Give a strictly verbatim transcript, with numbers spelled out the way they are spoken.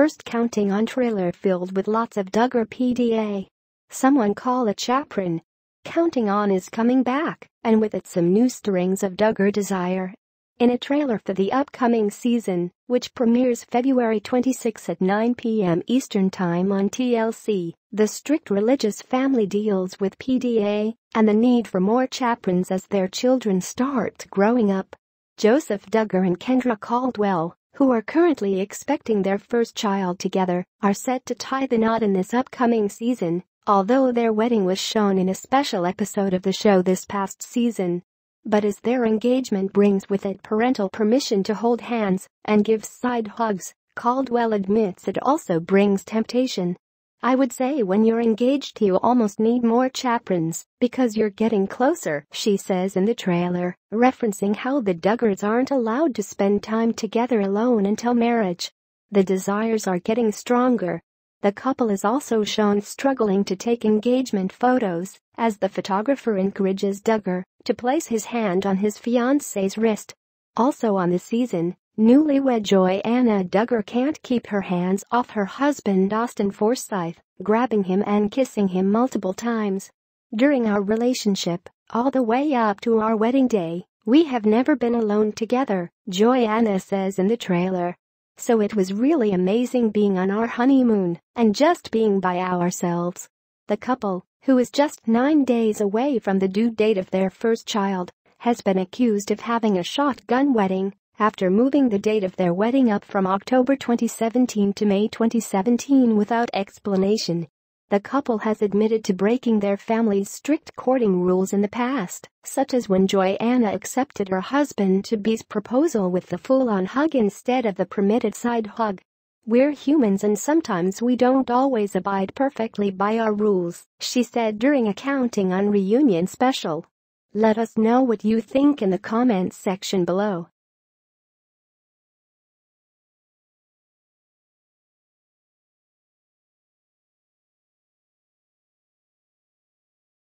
first Counting On trailer filled with lots of Duggar P D A. Someone call a chaperone. Counting On is coming back, and with it some new stirrings of Duggar desire. In a trailer for the upcoming season, which premieres February twenty-sixth at nine p m Eastern Time on T L C, the strict religious family deals with P D A and the need for more chaperones as their children start growing up. Joseph Duggar and Kendra Caldwell, who are currently expecting their first child together, are set to tie the knot in this upcoming season, although their wedding was shown in a special episode of the show this past season. But as their engagement brings with it parental permission to hold hands and give side hugs, Caldwell admits it also brings temptation. "I would say when you're engaged you almost need more chaperones, because you're getting closer," she says in the trailer, referencing how the Duggars aren't allowed to spend time together alone until marriage. The desires are getting stronger. The couple is also shown struggling to take engagement photos, as the photographer encourages Duggar to place his hand on his fiancée's wrist. Also on the season, newlywed Joy Anna Duggar can't keep her hands off her husband Austin Forsyth, grabbing him and kissing him multiple times. "During our relationship, all the way up to our wedding day, we have never been alone together," Joy Anna says in the trailer. "So it was really amazing being on our honeymoon and just being by ourselves." The couple, who is just nine days away from the due date of their first child, has been accused of having a shotgun wedding after moving the date of their wedding up from October twenty seventeen to May twenty seventeen without explanation. The couple has admitted to breaking their family's strict courting rules in the past, such as when Joy Anna accepted her husband-to-be's proposal with the full-on hug instead of the permitted side hug. "We're humans and sometimes we don't always abide perfectly by our rules," she said during a Counting On reunion special. Let us know what you think in the comments section below.